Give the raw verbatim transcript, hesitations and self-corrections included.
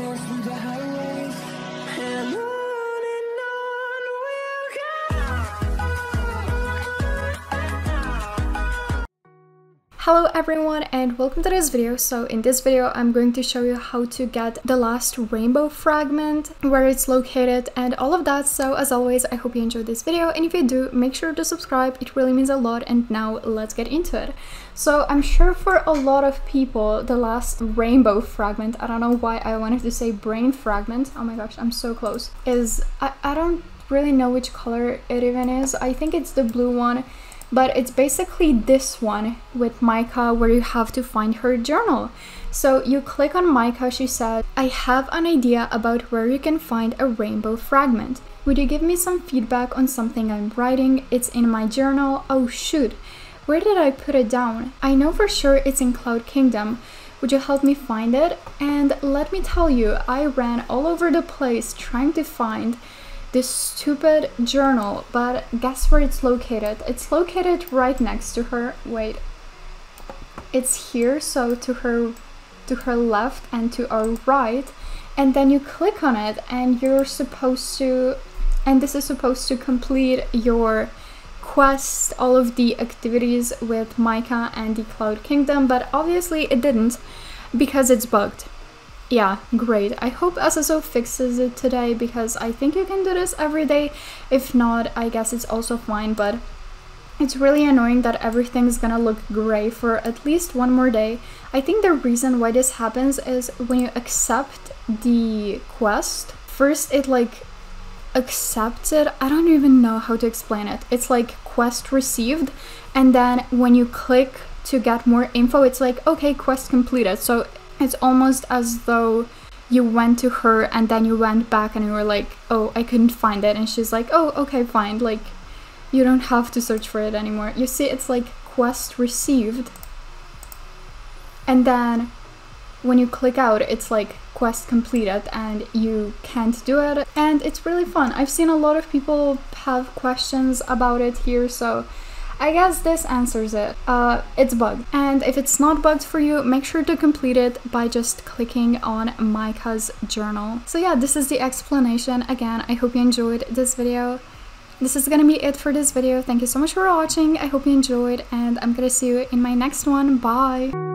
course through the highways, and on and on we'll go. Hello everyone and welcome to this video. So in this video I'm going to show you how to get the last rainbow fragment, where it's located and all of that. So as always, I hope you enjoyed this video, and if you do, make sure to subscribe, it really means a lot. And now let's get into it. So I'm sure for a lot of people, the last rainbow fragment, I don't know why I wanted to say brain fragment, oh my gosh, I'm so close, is, I, I don't really know which color it even is. I think it's the blue one, but it's basically this one with Mica, where you have to find her journal. So you click on Mica, she said, "I have an idea about where you can find a rainbow fragment. Would you give me some feedback on something I'm writing? It's in my journal. Oh shoot. Where did I put it down? I know for sure it's in Cloud Kingdom. Would you help me find it? And let me tell you, I ran all over the place trying to find this stupid journal, but guess where it's located? It's located right next to her. Wait, it's here, so to her, to her left and to our right. And then you click on it and you're supposed to, and this is supposed to complete your quest, all of the activities with Mica and the Cloud Kingdom, but obviously it didn't because it's bugged. Yeah, great. I hope S S O fixes it today, because I think you can do this every day. If not, I guess it's also fine, but it's really annoying that everything's gonna look gray for at least one more day. I think the reason why this happens is when you accept the quest, first it like accepts it. I don't even know how to explain it. It's like quest received, and then when you click to get more info, it's like, okay, quest completed. So it's almost as though you went to her and then you went back and you were like, oh, I couldn't find it, and she's like, oh, okay, fine, like you don't have to search for it anymore. You see, it's like quest received, and then when you click out, it's like quest completed and you can't do it. And it's really fun. I've seen a lot of people have questions about it here, so I guess this answers it. Uh, it's bugged, and if it's not bugged for you, make sure to complete it by just clicking on Mica's journal. So yeah, this is the explanation. Again, I hope you enjoyed this video. This is gonna be it for this video. Thank you so much for watching. I hope you enjoyed, and I'm gonna see you in my next one. Bye!